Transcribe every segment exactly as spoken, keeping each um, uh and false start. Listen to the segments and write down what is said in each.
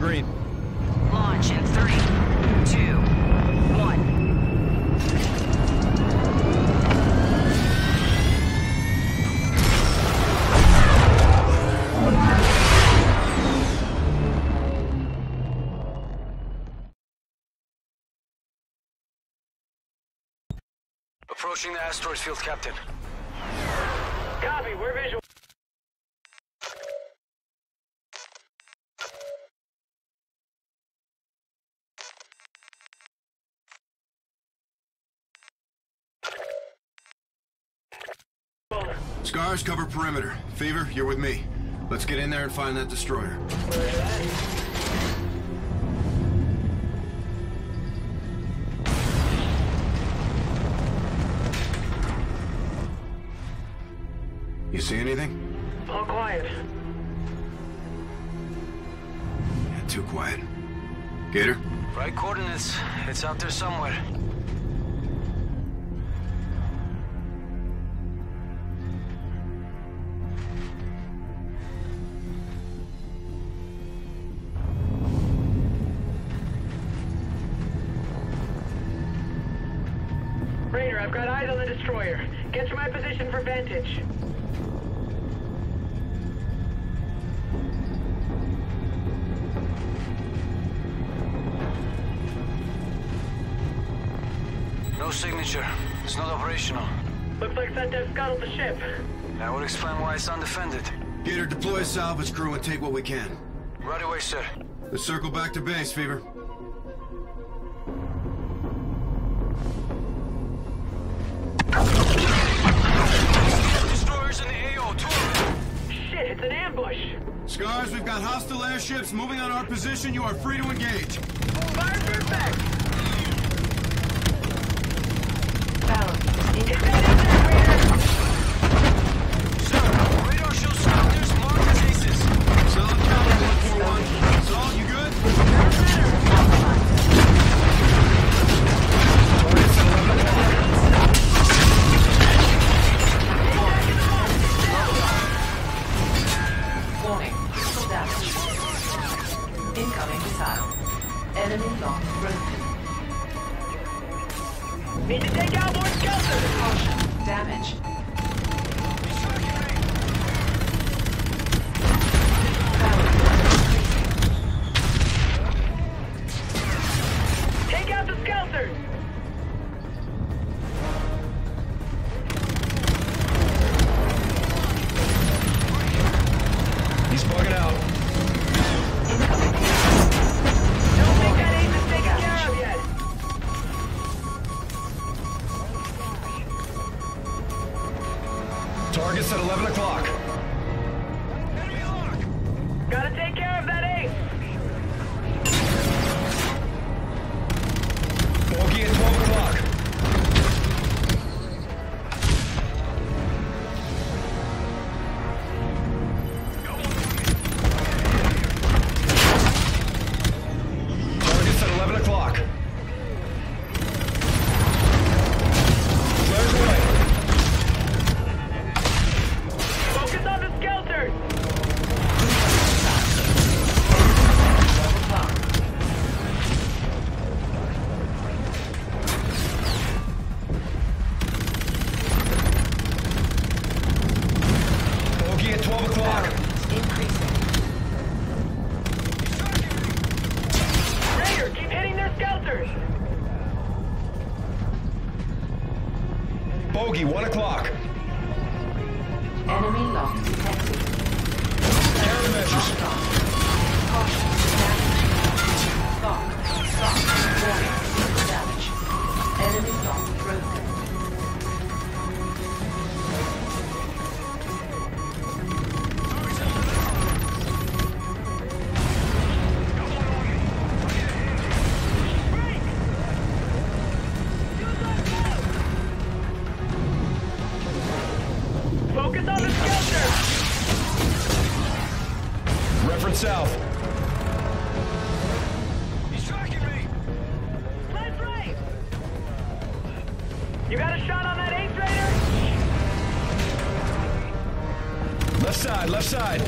green. Launch in three, two, one. Approaching the asteroid field, Captain. Copy, we're visual. Scars, cover perimeter. Fever, you're with me. Let's get in there and find that destroyer. You see anything? All quiet. Yeah, too quiet. Gator? Right coordinates. It's out there somewhere. Raider, I've got eyes on the destroyer. Get to my position for vantage. No signature. It's not operational. Looks like SetDef scuttled the ship. That would explain why it's undefended. Gator, deploy a salvage crew and take what we can. Right away, sir. Let's circle back to base, Fever. Destroyers in the A O, two of them. Shit, it's an ambush. Scars, we've got hostile airships moving on our position. You are free to engage. Fire perfect. Target's at eleven o'clock. Enemy lock! Gotta take care of that ace! Bogey at twelve o'clock. Target's at eleven o'clock. Flares away. Bogey, one o'clock. Enemy lock detected. Countermeasures. Caution, damage. Lock, lock, warning, damage. Enemy lock south. He's tracking me. Left, right. You got a shot on that eighth Raider? Left side, left side.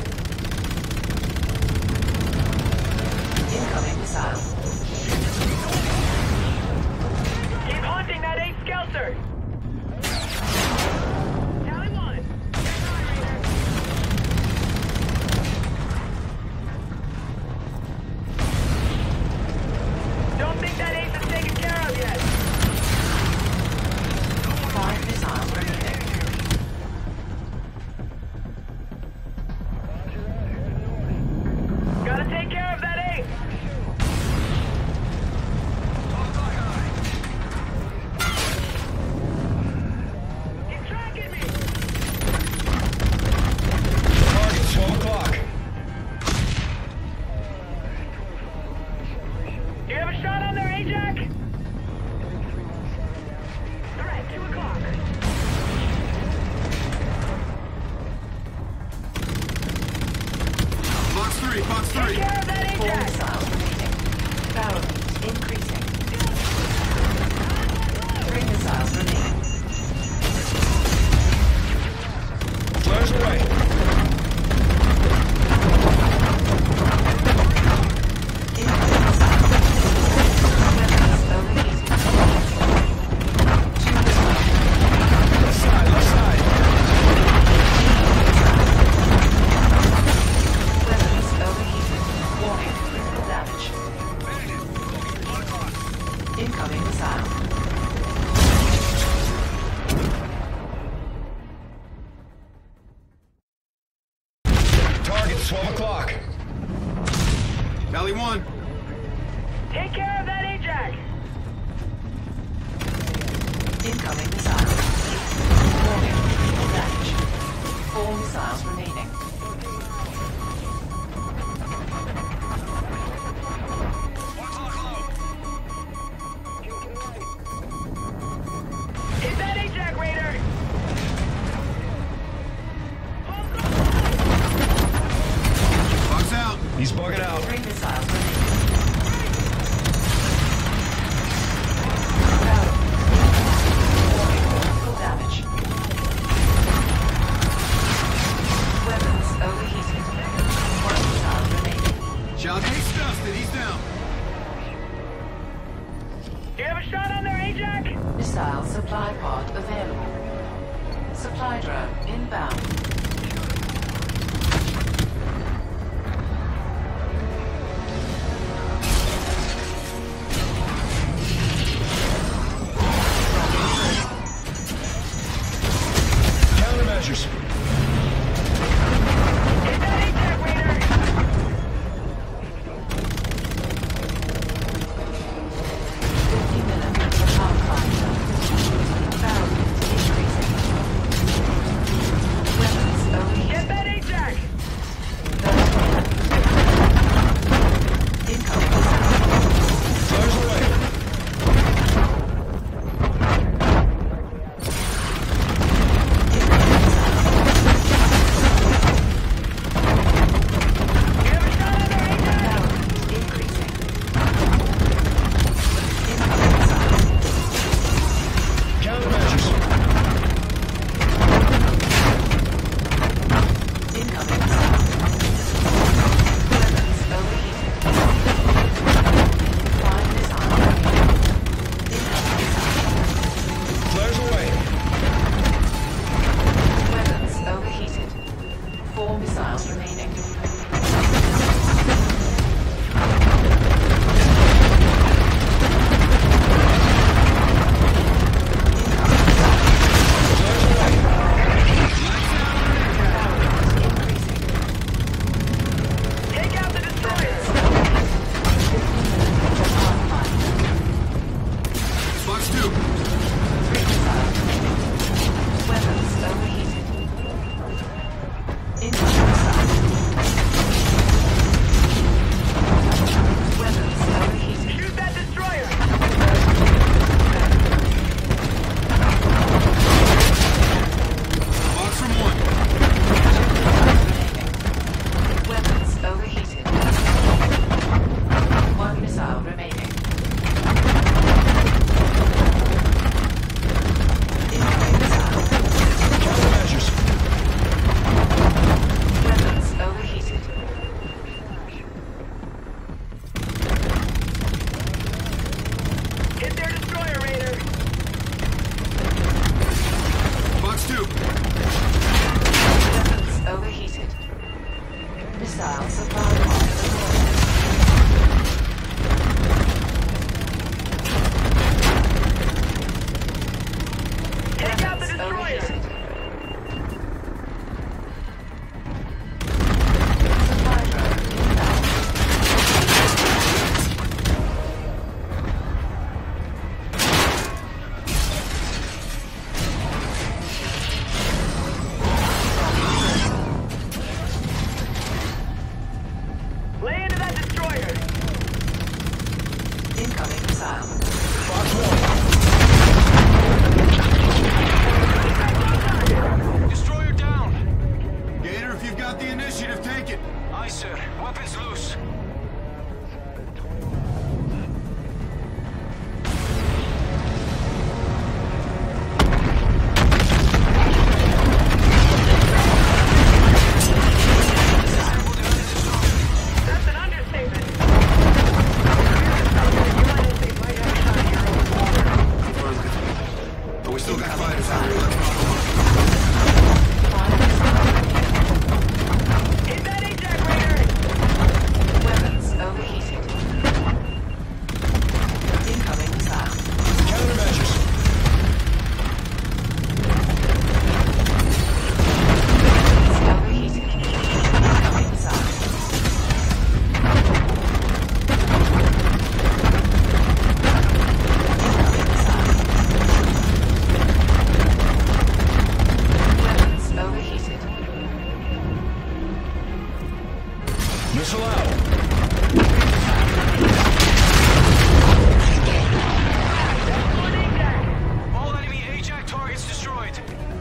Incoming missile. Keep hunting that eight Skelter!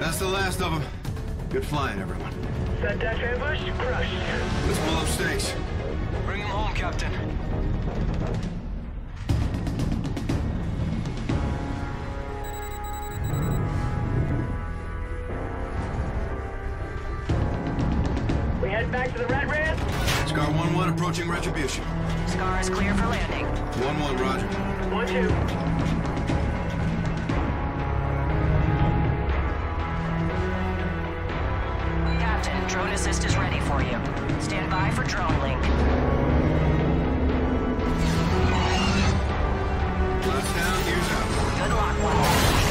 That's the last of them. Good flying, everyone. SetDef ambush crushed. Let's pull up stakes. Bring them home, Captain. We head back to the rat ramp. Scar one one approaching retribution. Scar is clear for landing. one one, roger. one two. Drone assist is ready for you. Stand by for drone link. Left down, gears up. Good luck, one. We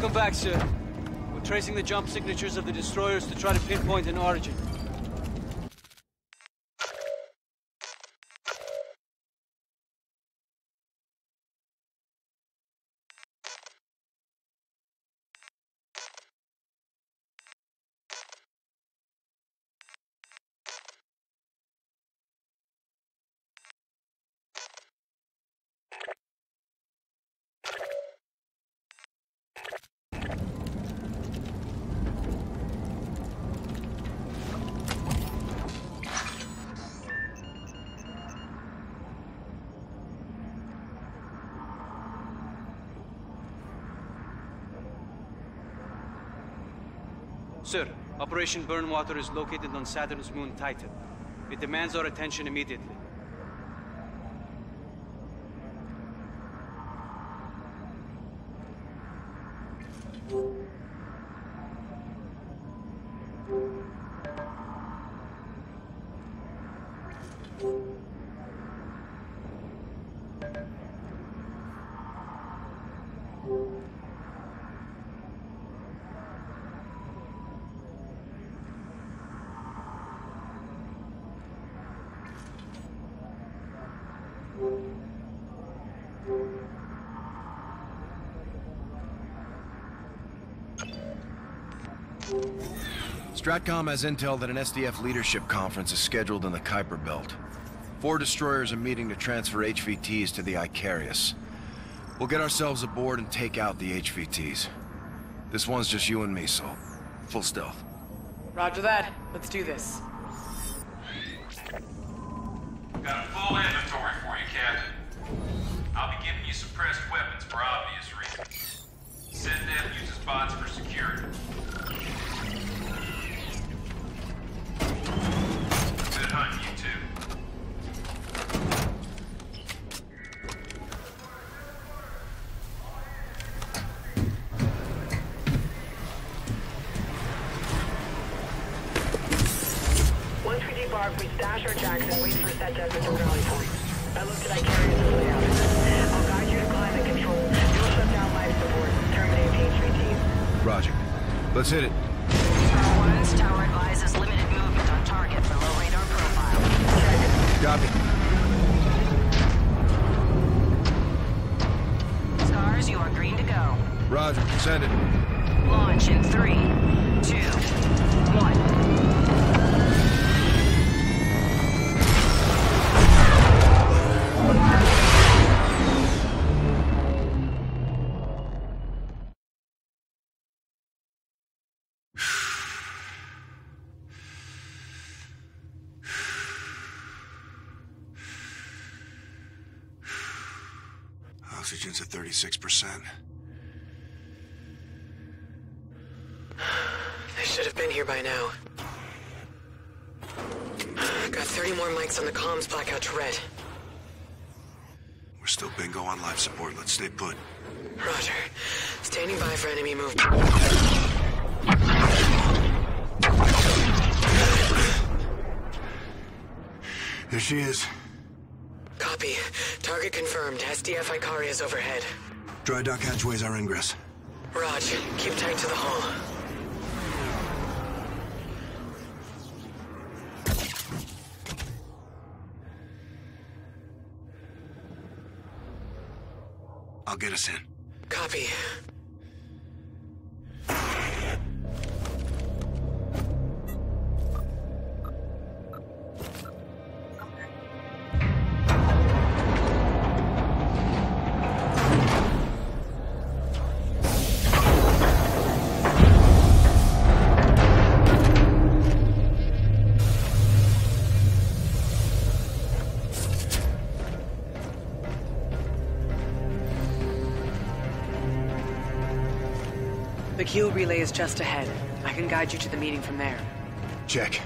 got back, sir. We're tracing the jump signatures of the destroyers to try to pinpoint an origin. Sir, Operation Burnwater is located on Saturn's moon Titan. It demands our attention immediately. STRATCOM has intel that an S D F leadership conference is scheduled in the Kuiper Belt. Four destroyers are meeting to transfer H V Ts to the Icarus. We'll get ourselves aboard and take out the H V Ts. This one's just you and me, so full stealth. Roger that. Let's do this. Got a full inventory for you, Captain. I'll be giving you suppressed weapons for obvious reasons. SetDef uses bots for security. Hunt, you two. Once we debark, we stash our jacks and wait for SetDef at the rally point. I looked at Icarus' layout. I'll guide you to climate control. You'll shut down life support. Terminate H V T. Roger. Let's hit it. Tower one's tower advises limited movement on target for low radar profile. Copy. Scars, you are green to go. Roger, send it. Launch in three, two, one. Oxygen's at thirty-six percent. They should have been here by now. Got thirty more mics on the comms blackout to red. We're still bingo on life support. Let's stay put. Roger. Standing by for enemy movement. There she is. Copy. Target confirmed. S D F Icaria's overhead. Dry dock hatchway's our ingress. Raj, keep tight to the hull. I'll get us in. Copy. The Q relay is just ahead. I can guide you to the meeting from there. Check.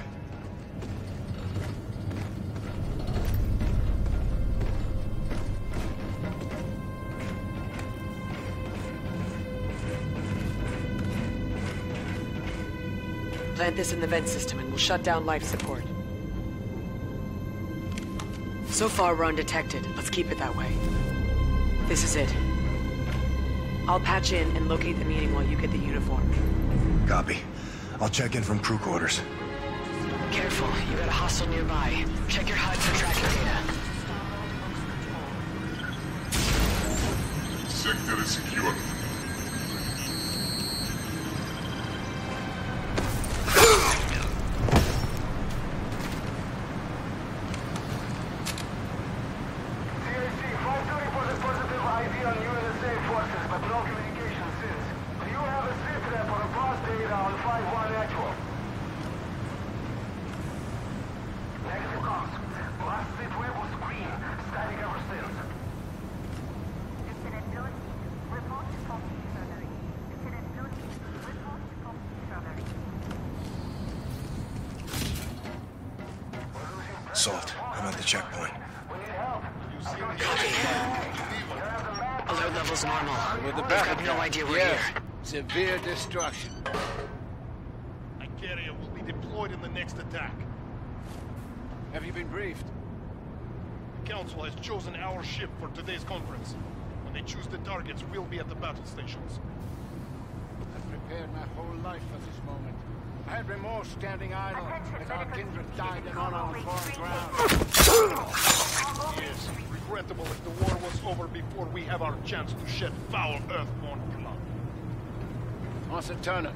Plant this in the vent system and we'll shut down life support. So far we're undetected. Let's keep it that way. This is it. I'll patch in and locate the meeting while you get the uniform. Copy. I'll check in from crew quarters. Careful, you got a hostile nearby. Check your H U D for tracking data. Sector is secure. Salt, I'm at the checkpoint. Copy. Alert level's normal. I have no idea we're yes. here. Severe destruction. Icaria will be deployed in the next attack. Have you been briefed? The Council has chosen our ship for today's conference. When they choose the targets, we'll be at the battle stations. I've prepared my whole life for this moment. I had remorse standing idle that our kindred died and on our foreign ground. Yes, regrettable if the war was over before we have our chance to shed foul earthborn blood. Officer Turner.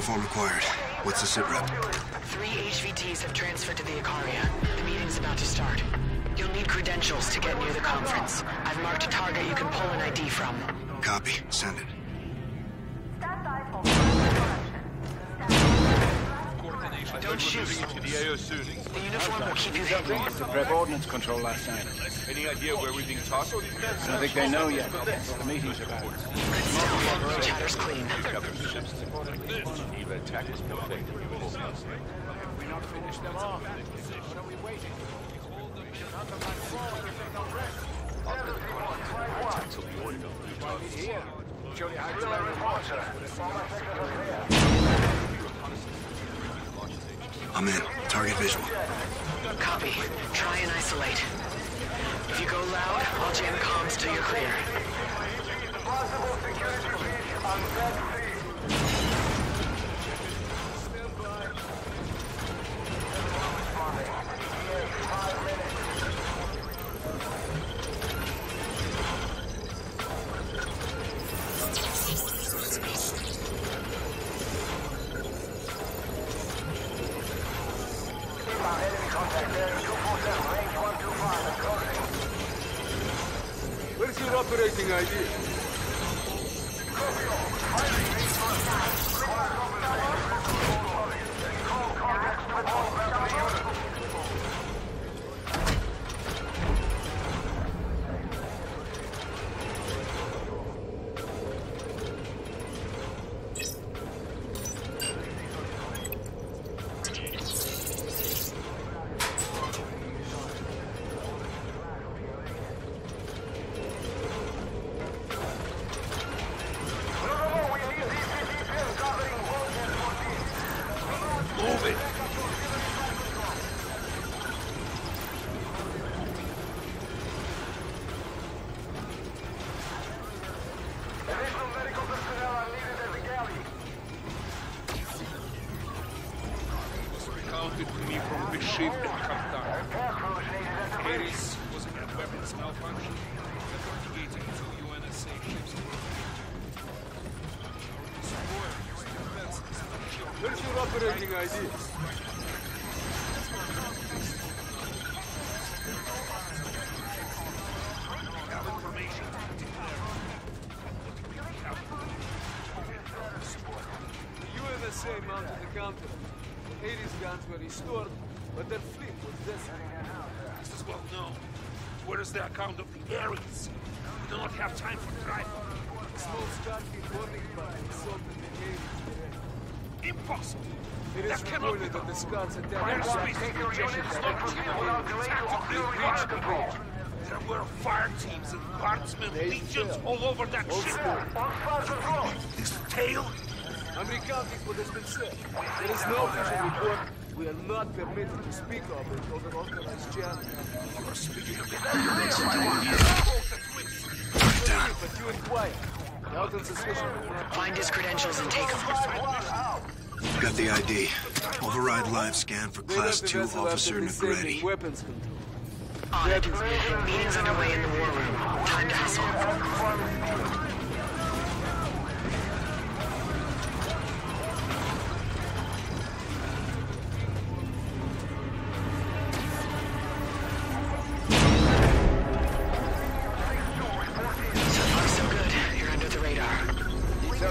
Uniform required. What's the sit rep? Three H V Ts have transferred to the Icaria. The meeting's about to start. You'll need credentials to get near the conference. I've marked a target you can pull an I D from. Copy. Send it. Coordination Don't shoot. The uniform will keep you healthy. The prep ordnance control last night. Any idea where we think tossed? I don't think they know yet. The meeting's about it. Chatter's clean. Geneva attack was perfect. If we not finish them off, what are we waiting for? We should not have my floor if they don't rest. Here. Surely I will have a water. I'm in. Target visual. Copy. Try and isolate. If you go loud, I'll jam comms till you're clear. Possible security breach on that sea. Hades was a weapons malfunction that instigated two U N S A ships to the Where's your operating I D? The U N S A mounted the counter. Hades guns were restored, but their fleet was destroyed. This is well known. Where is the account of the Icarus? We do not have time for trifle. Small starting boarding by assault and behavior. Impossible! It is reported that the Scots attacked the Scots. Their unit is not proceeding without delay to fulfill require control. There were fire teams and guardsmen legions fail. all over that all ship. On fire control! This tale? I'm recounting what has been said. There is no official report. We are not permitted to speak of it over authorized channels. You are speaking of the Titan. But you inquire. Doubt and suspicion. Find his credentials and take them. Got the I D. Override live scan for Class two Officer Negretti. Weapons control. On it. Meetings underway in the war room. Time to hustle.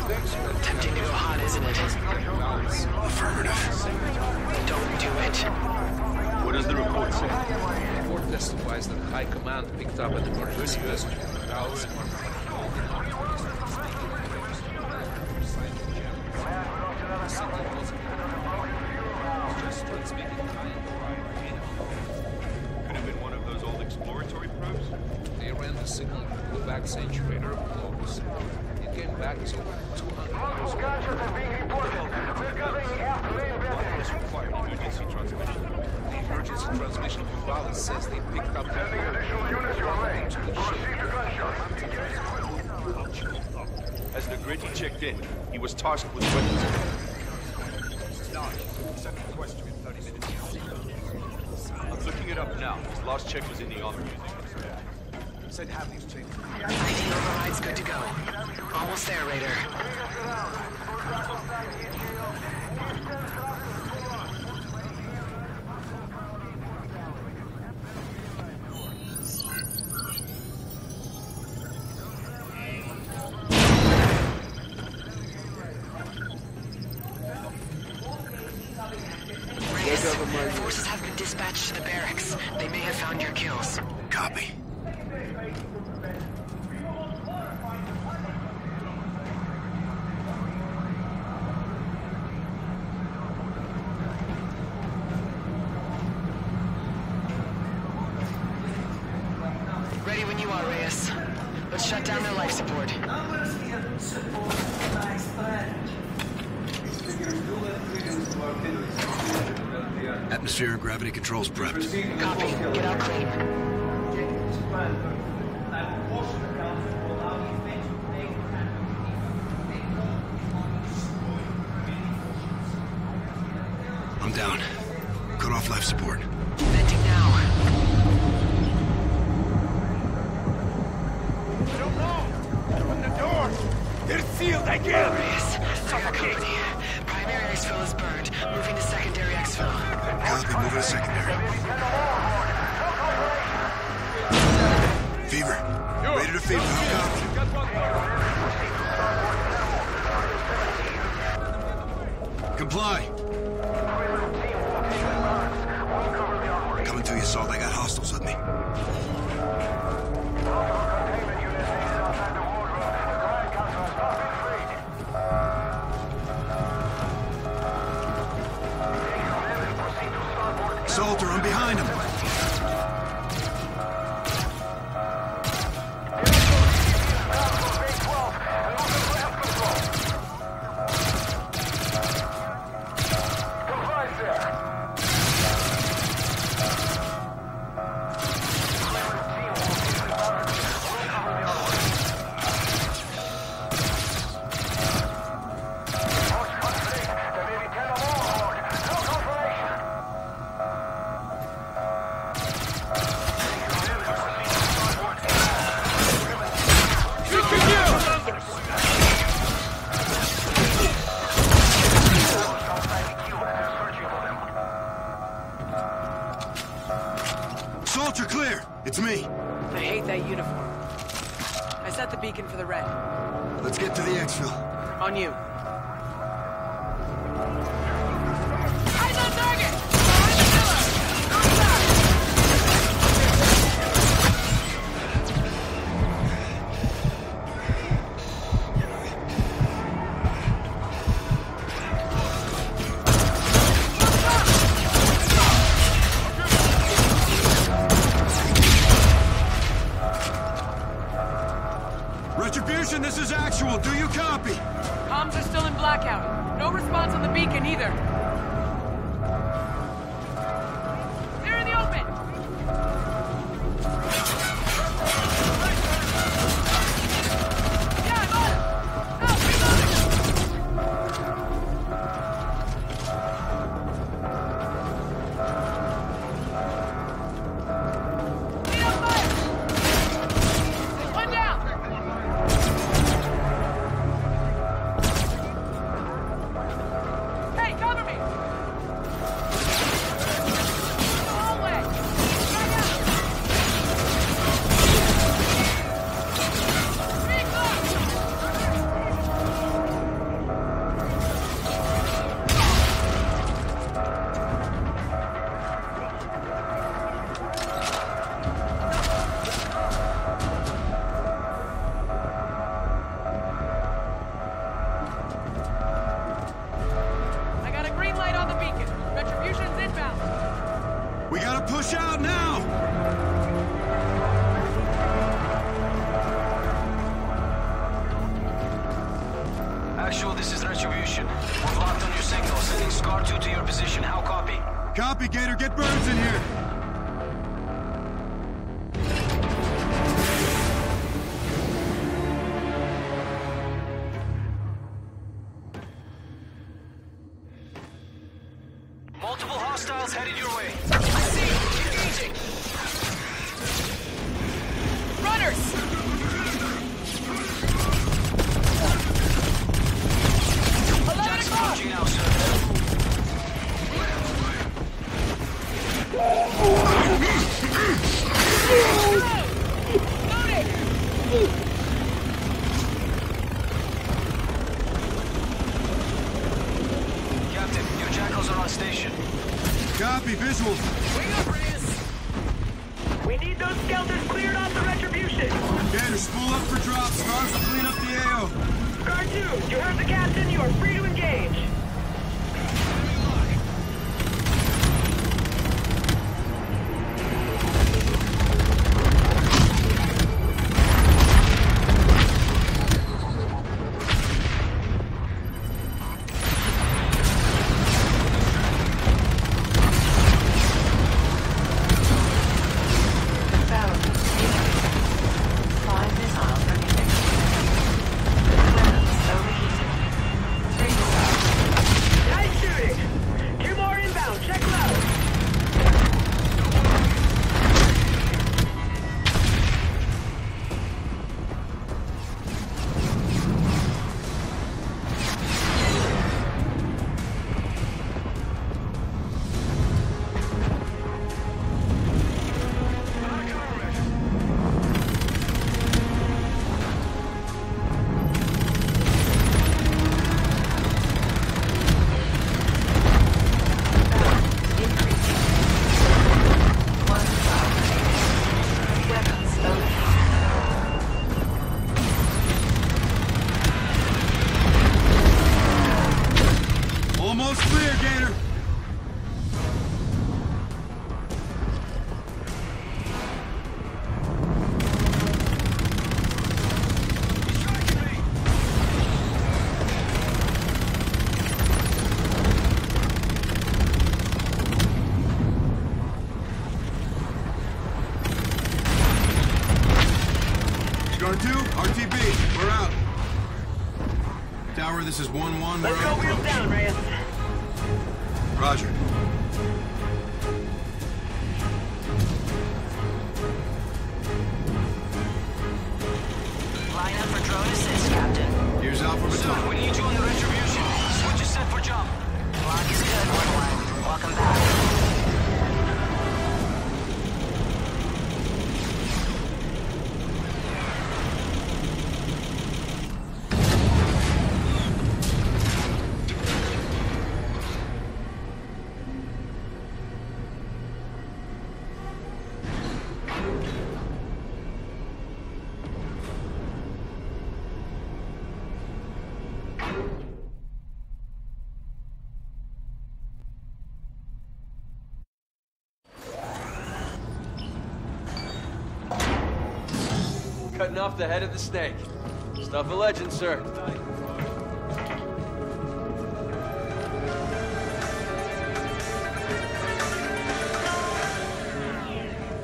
Thank you. dispatch to the barracks. They may have found your kills. Copy. Ready when you are, Reyes. Let's shut down their life support. Atmosphere and gravity controls prepped. Copy. Get out clean. I'm down. Cut off life support. Venting now. I don't know. Open the door. They're sealed again. Suffocate. Primary exfil is burned. Moving to secondary exfil. Copy, moving to secondary. Fever, ready to feed for helicopter. Comply. Coming to you, Salt. I got hostiles with me. Salter, I'm behind him. Captain, your jackals are on station. Copy, visual. Wing up, Reyes. We need those skelters cleared off the retribution. Commander, spool up for drops. Stars will clean up the A O. Guard two, you heard the captain. You are free to engage. This is one one. Let's go wheels down, Reyes. Roger. Line up for drone assist, Captain. Here's Alpha Baton. We need you on the retribution. Switch is set for jump. Lock is good, one one. Welcome back. Cutting off the head of the snake. Stuff of legend, sir.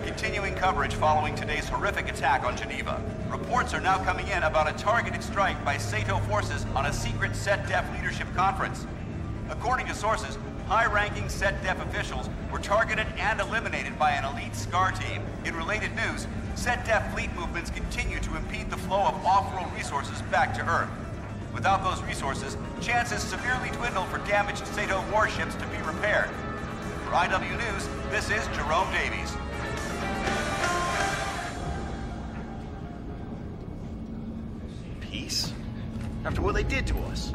Continuing coverage following today's horrific attack on Geneva. Reports are now coming in about a targeted strike by SATO forces on a secret SetDef leadership conference. According to sources, high-ranking SetDef officials were targeted and eliminated by an elite SCAR team. In related news, SetDef fleet movements continue to impede the flow of off-world resources back to Earth. Without those resources, chances severely dwindle for damaged SATO warships to be repaired. For I W News, this is Jerome Davies. Peace? After what they did to us?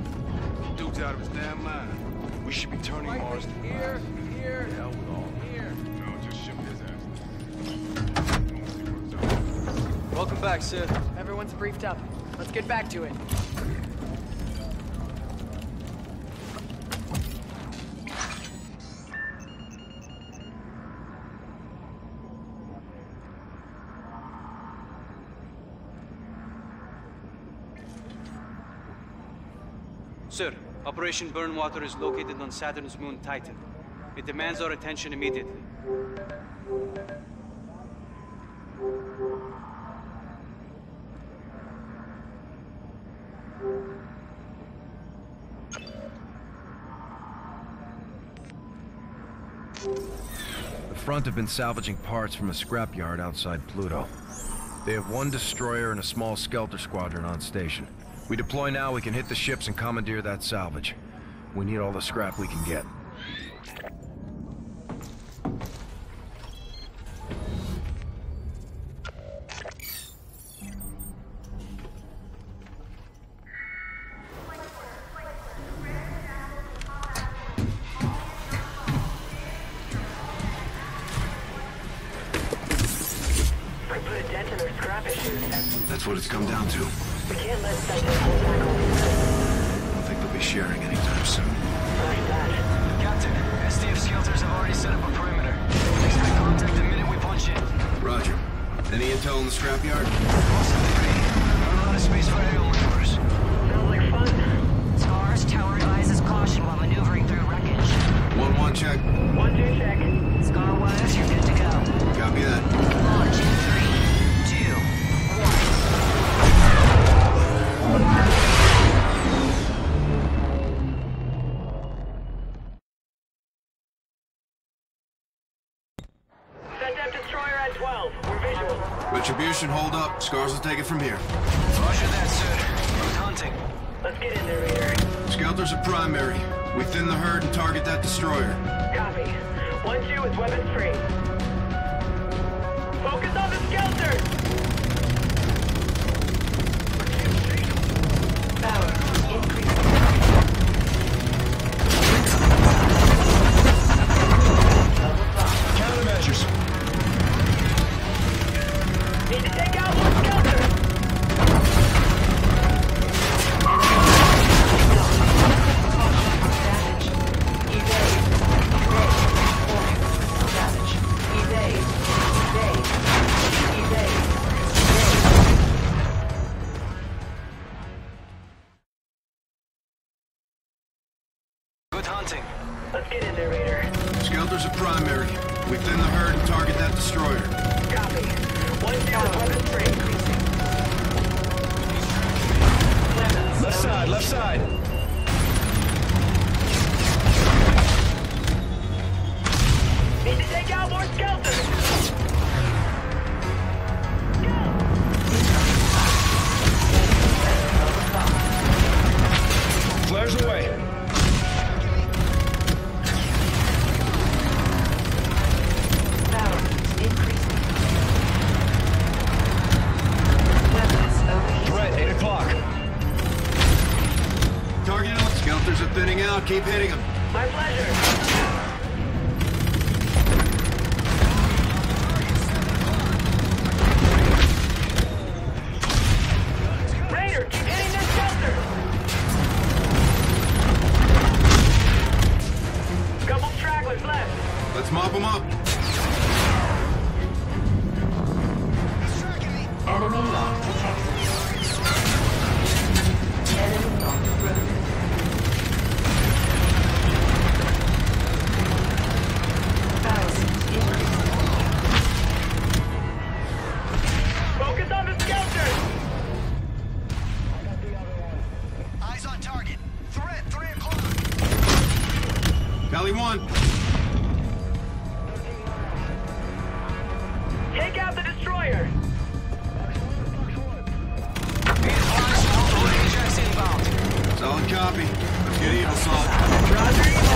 Dude's out of his damn mind. We should be turning right Mars to here, Mars. Here, the hell with all here. No, just ship his ass. Welcome back, Sid. Everyone's briefed up. Let's get back to it. Sir, Operation Burnwater is located on Saturn's moon Titan. It demands our attention immediately. The front have been salvaging parts from a scrapyard outside Pluto. They have one destroyer and a small skelter squadron on station. We deploy now, we can hit the ships and commandeer that salvage. We need all the scrap we can get. That's what it's come down to. We can't let SATO pull back on it. I don't think they'll be sharing anytime soon. Very bad. Captain, S D F skelters have already set up a perimeter. Expect contact the minute we punch in. Roger. Any intel in the scrapyard? Awesome degree. Run out of space for aerial maneuvers. Sounds like fun. Stars, tower advises caution while maneuvering through wreckage. One one check. One two check. Scar wires, you're good to go. Copy that. Launch in three, two, one. SetDef destroyer at twelve. We're visual. Retribution, hold up. Scars will take it from here. Roger that, sir. Who's hunting? Let's get in there, Reader. Skelters are primary. We thin the herd and target that destroyer. Copy. One, two is weapons free. Focus on the skelters! I can't see them. Power increasing. Countermeasures. Need to take out one skelter! Let's get in there, Raider. Skelters are primary. We thin the herd and target that destroyer. Copy. One down, weapon free. Left, left side, left side. Need to take out more skelters. Go! Flares away. Skelters are thinning out. Keep hitting them. My pleasure. Raider, keep hitting this shelter. Couple stragglers left. Let's mop them up. Enemy lock detected. Enemy lock detected. Focus on the skelters! Eyes on target. Threat, three o'clock. Tally one. Take out the destroyer. Ajax inbound. Solid copy. Let's get evil, Salt. Roger, evil.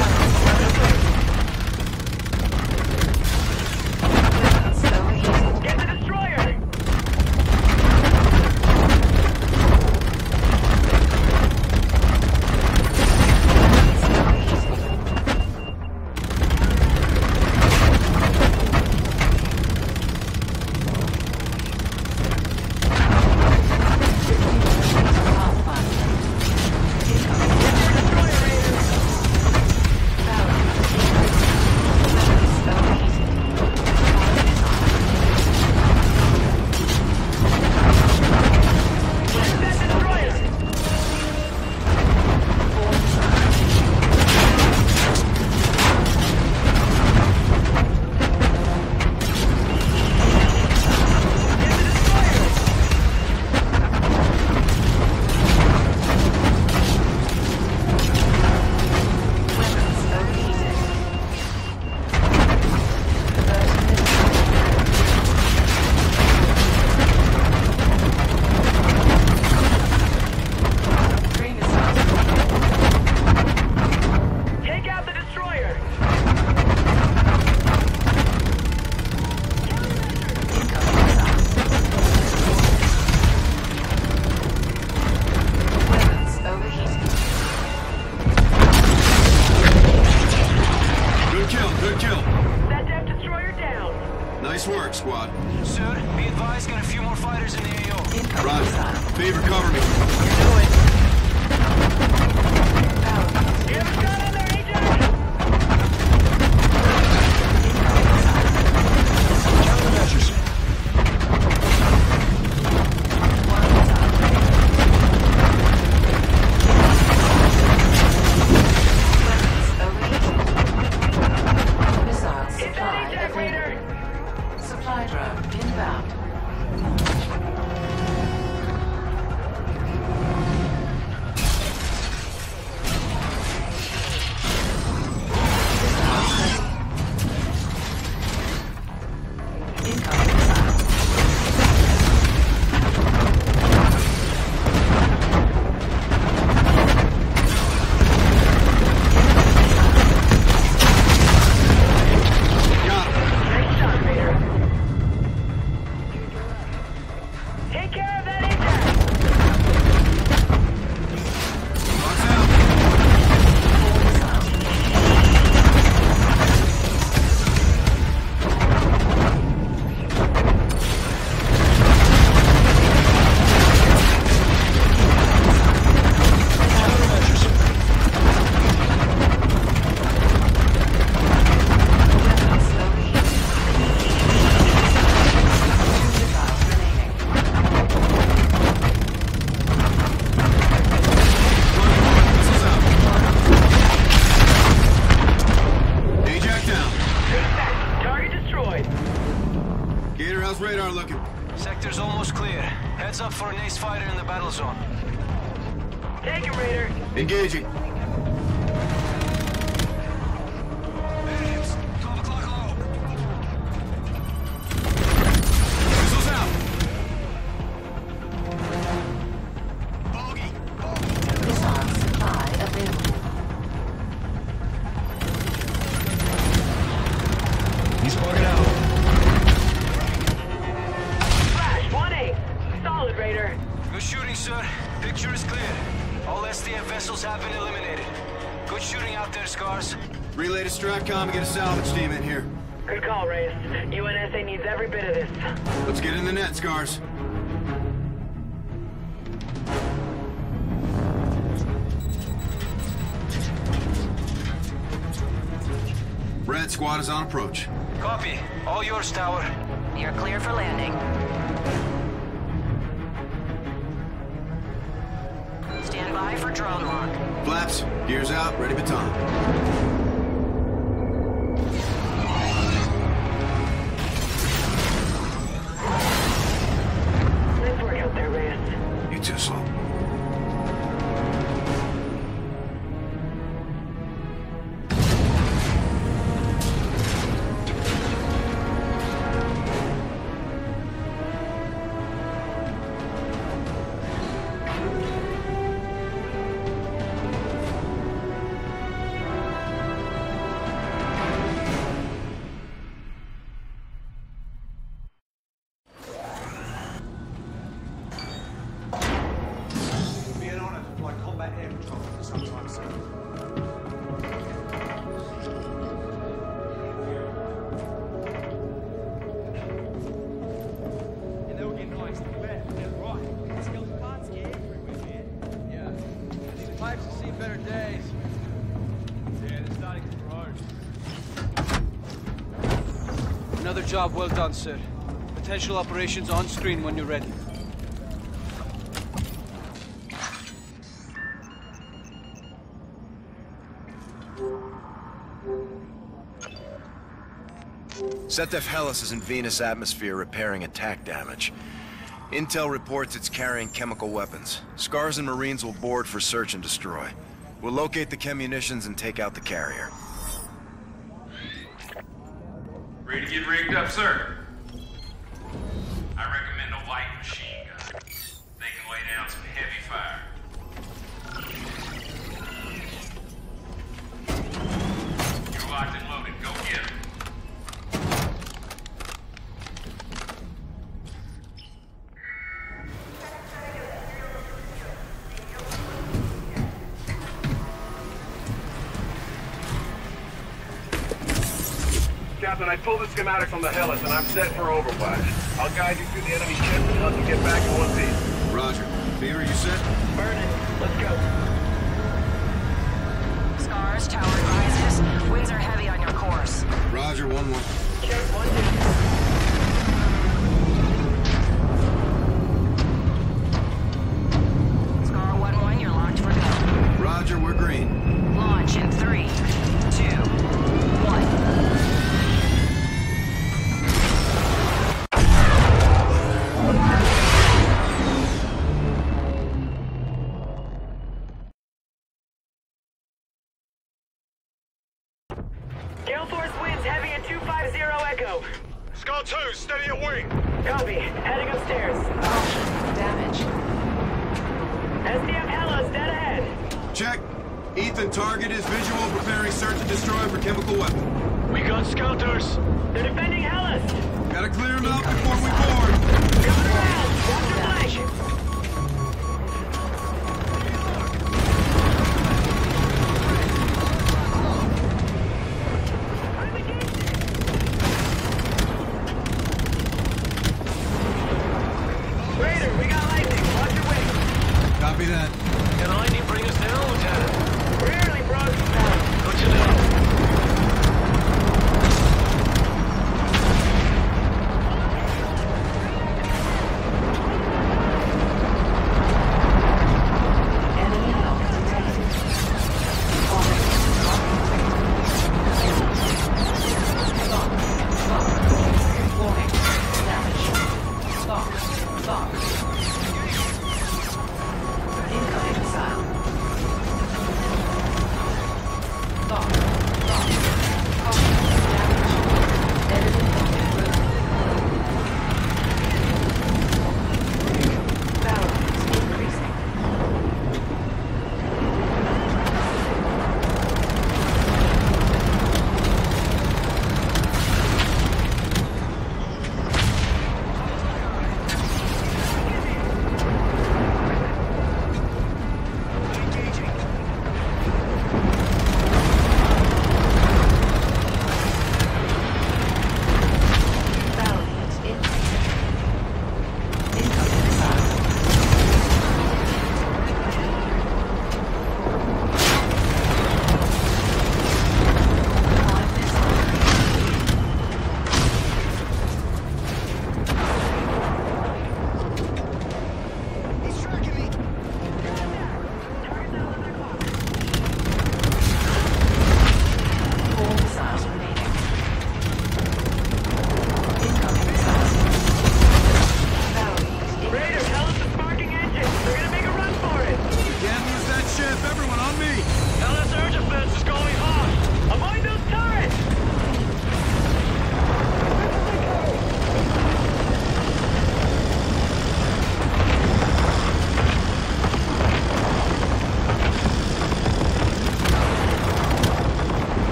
Nice work, squad. Soon, be advised, got a few more fighters in the A O. Roger. Favor, cover me. You do it. Get him down in there, Agent! Counter measures. Squad is on approach. Copy. All yours, Tower. You're clear for landing. Stand by for drone lock. Flaps, gears out, ready baton. Job well done, sir. Potential operations on screen when you're ready. SetDef Hellas is in Venus atmosphere repairing attack damage. Intel reports it's carrying chemical weapons. Scars and Marines will board for search and destroy. We'll locate the chem munitions and take out the carrier. Ready to get rigged up, sir. I recommend a light machine gun. They can lay down some heavy fire. You're locked and loaded. Go get him. Captain, I pulled the schematic from the Hellas, and I'm set for overwatch. I'll guide you through the enemy ship and let you get back in one piece. Roger. Fear, you set? Burn it. Let's go. Scars, tower rises. Winds are heavy on your course. Roger, one more. Check one, two. Roger, we're green. Launch in three, two, one. Target is visual, preparing search and destroy for chemical weapon. We got scouters. They're defending Hellas. Gotta clear them out before we board. Coming around. Watch your flash. Raider, we got lightning. Watch your way. Copy that. Can lightning bring us down, Lieutenant? Really, bro. Good to know.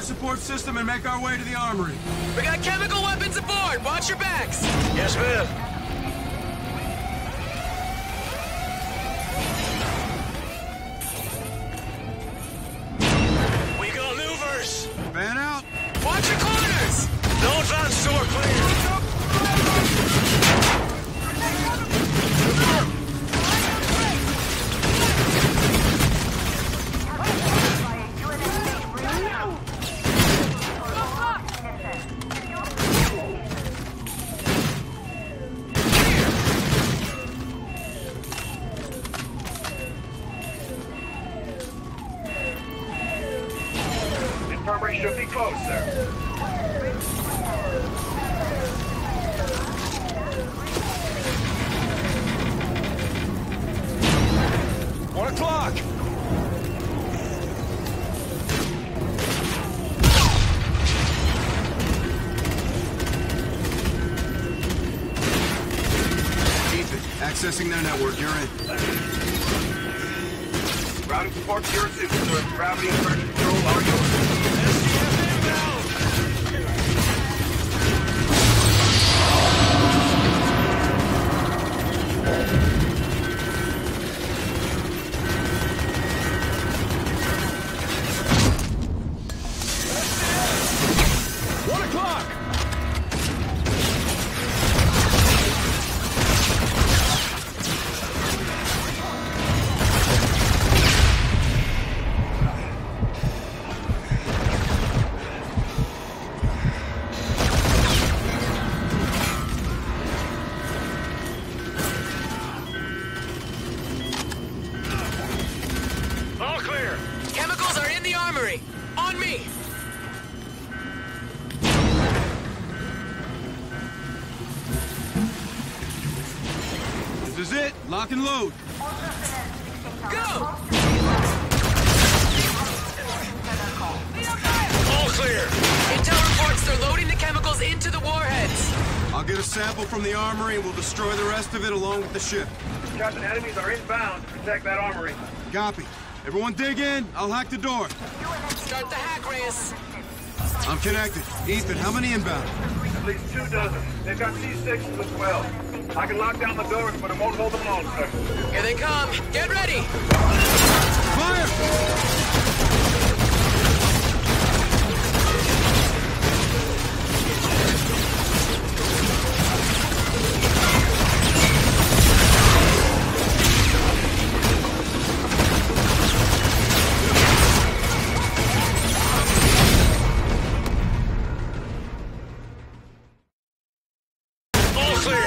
Support system and make our way to the armory. We got chemical weapons aboard. Watch your backs. Yes, ma'am. Clear. closer. One o'clock. Accessing their network, you're in. Routing support to your suit, sir. Gravity and pressure control are yours. S D F inbound! One o'clock! Lock and load. Go! All clear. Intel reports they're loading the chemicals into the warheads. I'll get a sample from the armory and we'll destroy the rest of it along with the ship. Captain, enemies are inbound. Protect that armory. Copy. Everyone dig in. I'll hack the door. Start the hack, Reyes. I'm connected. Ethan, how many inbound? At least two dozen. They've got C sixes as well. I can lock down the doors, but I won't hold them long, sir. Here they come. Get ready! Fire! All clear!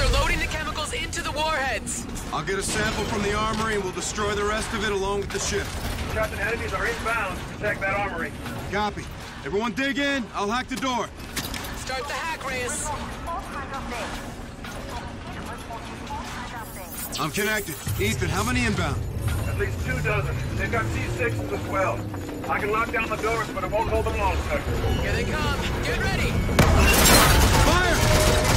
They're loading the chemicals into the warheads. I'll get a sample from the armory and we'll destroy the rest of it along with the ship. Captain, enemies are inbound. Protect that armory. Copy. Everyone dig in. I'll hack the door. Start the hack, Reyes. I'm connected. Ethan, how many inbound? At least two dozen. They've got C sixes as well. I can lock down the doors, but I won't hold them long, sir. Here they come. Get ready. Fire!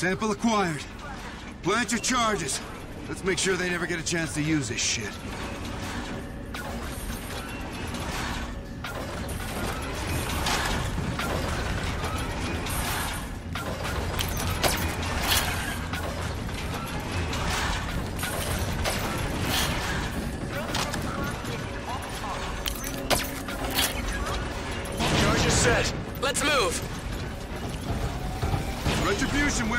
Sample acquired. Plant your charges. Let's make sure they never get a chance to use this shit.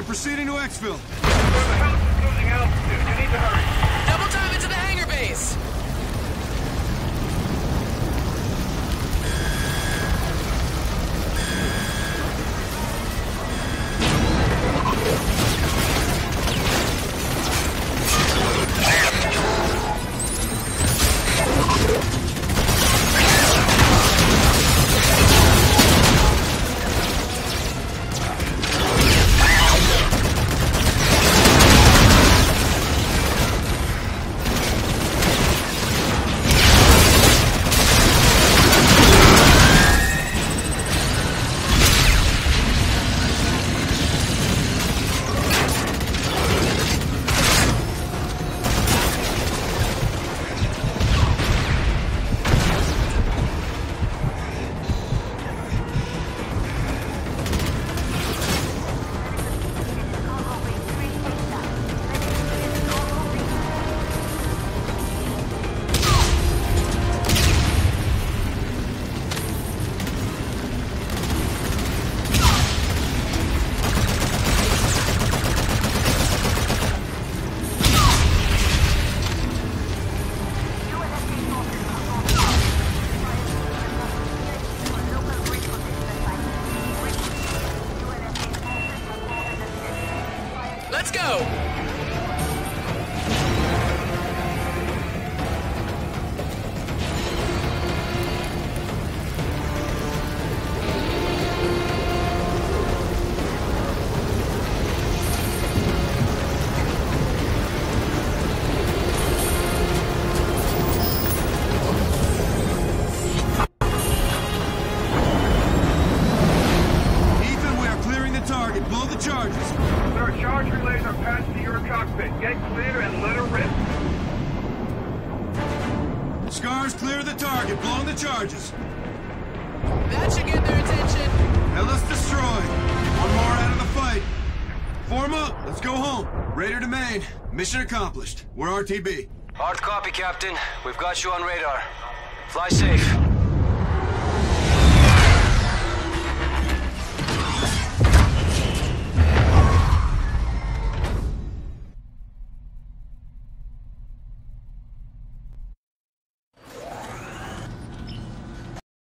Proceeding to exfil. The house is losing altitude. You need to hurry. Double time into the hangar base. Mission accomplished. We're R T B. Hard copy, Captain. We've got you on radar. Fly safe.